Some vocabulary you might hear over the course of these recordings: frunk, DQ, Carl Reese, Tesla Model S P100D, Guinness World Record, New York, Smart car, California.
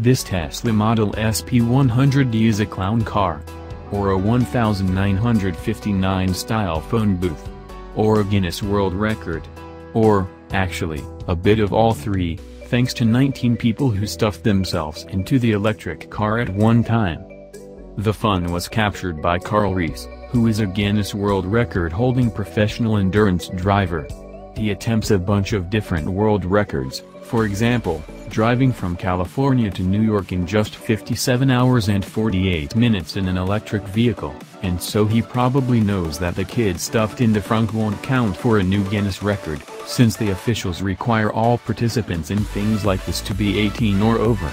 This Tesla Model S P100D is a clown car, or a 1959 style phone booth, or a Guinness World Record, or, actually, a bit of all three, thanks to 19 people who stuffed themselves into the electric car at one time. The fun was captured by Carl Reese, who is a Guinness World Record-holding professional endurance driver. He attempts a bunch of different world records, for example, driving from California to New York in just 57 hours and 48 minutes in an electric vehicle, and so he probably knows that the kid stuffed in the frunk won't count for a new Guinness record, since the officials require all participants in things like this to be 18 or over.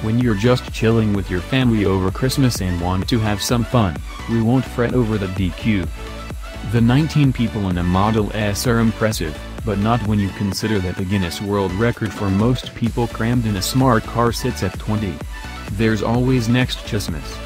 When you're just chilling with your family over Christmas and want to have some fun, we won't fret over the DQ. The 19 people in a Model S are impressive, but not when you consider that the Guinness World Record for most people crammed in a smart car sits at 20. There's always next Christmas.